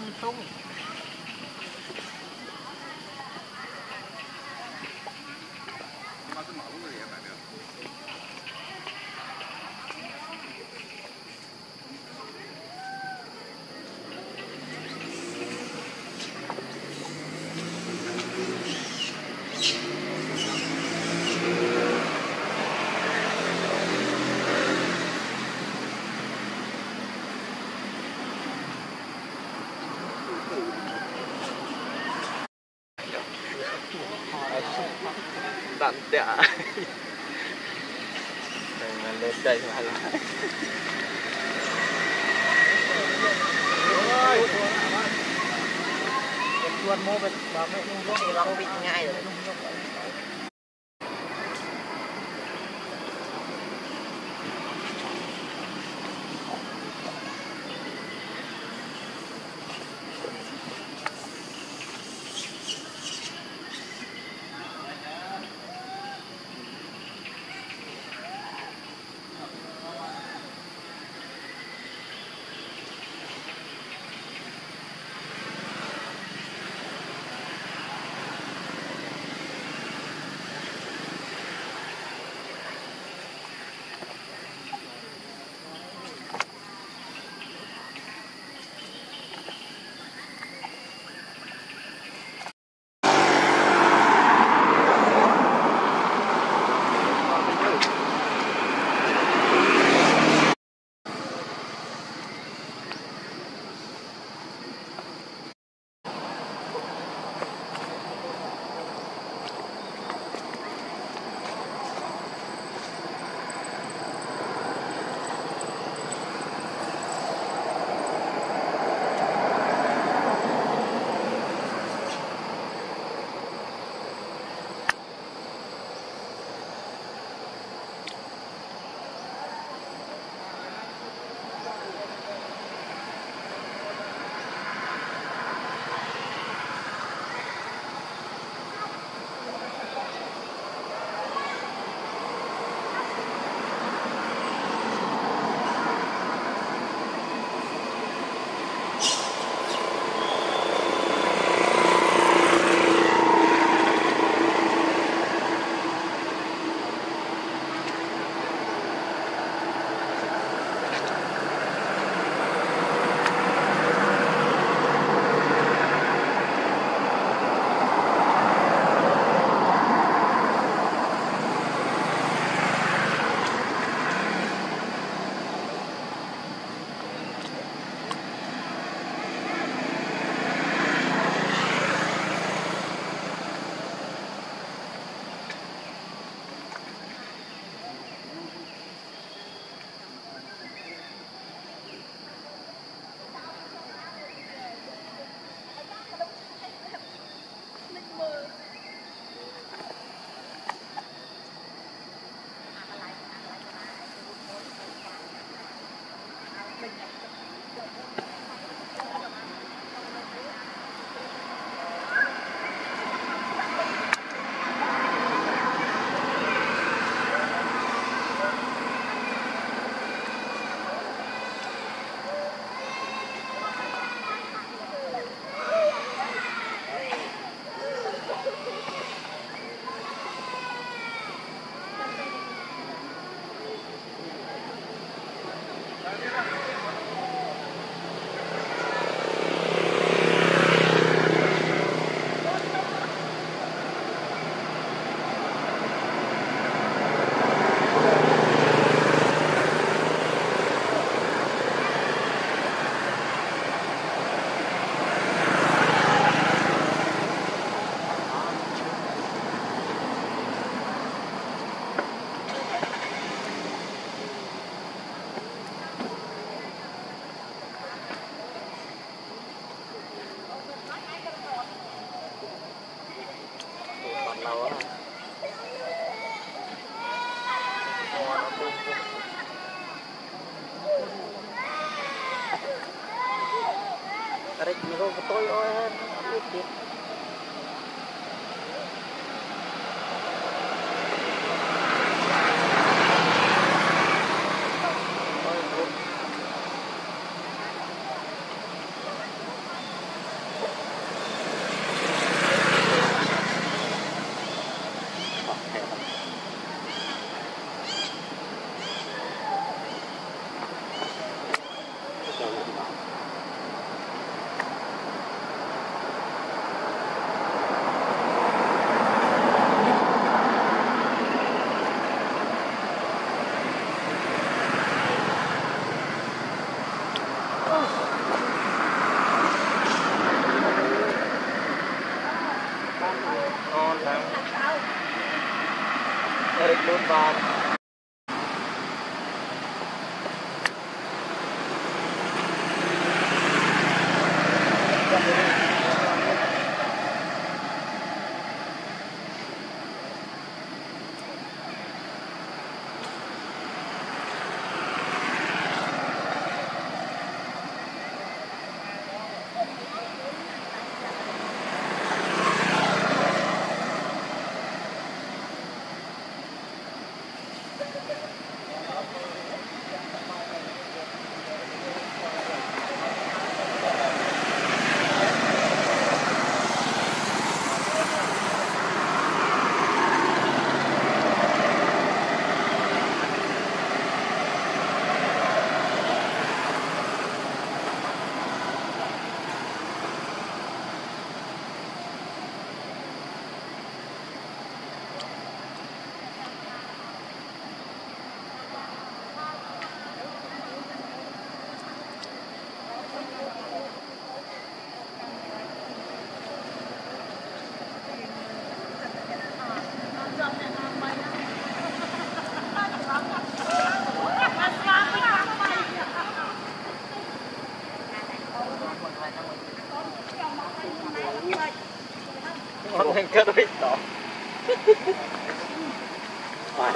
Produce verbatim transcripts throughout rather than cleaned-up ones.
năm xu. Tạm tệ mà lên đây mà lại chuột mô vịt và mẹ nhung thì mô vịt ngay rồi tôi ơi em không biết gì. Bob. Hãy subscribe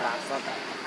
That's not that.